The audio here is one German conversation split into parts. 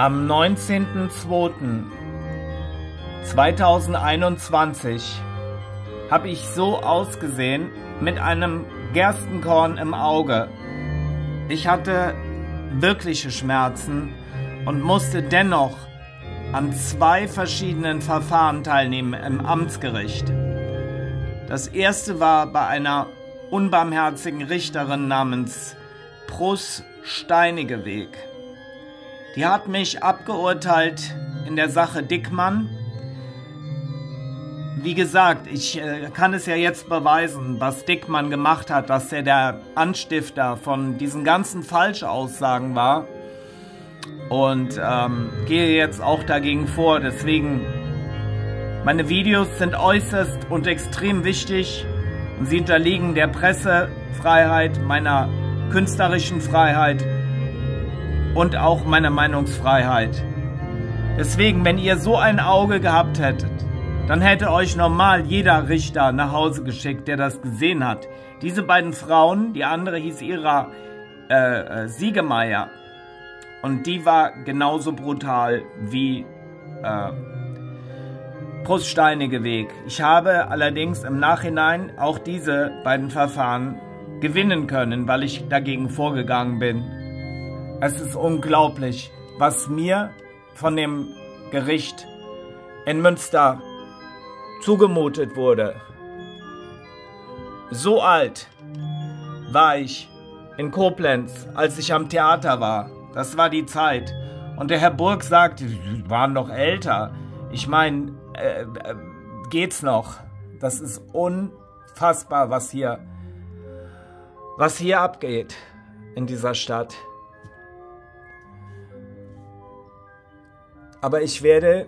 Am 19.02.2021 habe ich so ausgesehen, mit einem Gerstenkorn im Auge. Ich hatte wirkliche Schmerzen und musste dennoch an 2 verschiedenen Verfahren teilnehmen im Amtsgericht. Das erste war bei einer unbarmherzigen Richterin namens Pruss-Steinigeweg. Die hat mich abgeurteilt in der Sache Dickmann. Wie gesagt, ich kann es ja jetzt beweisen, was Dickmann gemacht hat, dass er der Anstifter von diesen ganzen Falschaussagen war. Und gehe jetzt auch dagegen vor. Deswegen, meine Videos sind äußerst und extrem wichtig. Und sie unterliegen der Pressefreiheit, meiner künstlerischen Freiheit und auch meiner Meinungsfreiheit. Deswegen, wenn ihr so ein Auge gehabt hättet, dann hätte euch normal jeder Richter nach Hause geschickt, der das gesehen hat. Diese beiden Frauen, die andere hieß Ira Siegemeyer, und die war genauso brutal wie Pruss-Steinigeweg. Ich habe allerdings im Nachhinein auch diese beiden Verfahren gewinnen können, weil ich dagegen vorgegangen bin. Es ist unglaublich, was mir von dem Gericht in Münster zugemutet wurde. So alt war ich in Koblenz, als ich am Theater war. Das war die Zeit. Und der Herr Burck sagte, die waren noch älter. Ich meine, geht's noch? Das ist unfassbar, was hier abgeht in dieser Stadt. Aber ich werde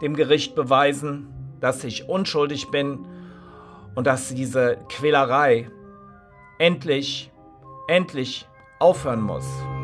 dem Gericht beweisen, dass ich unschuldig bin und dass diese Quälerei endlich aufhören muss.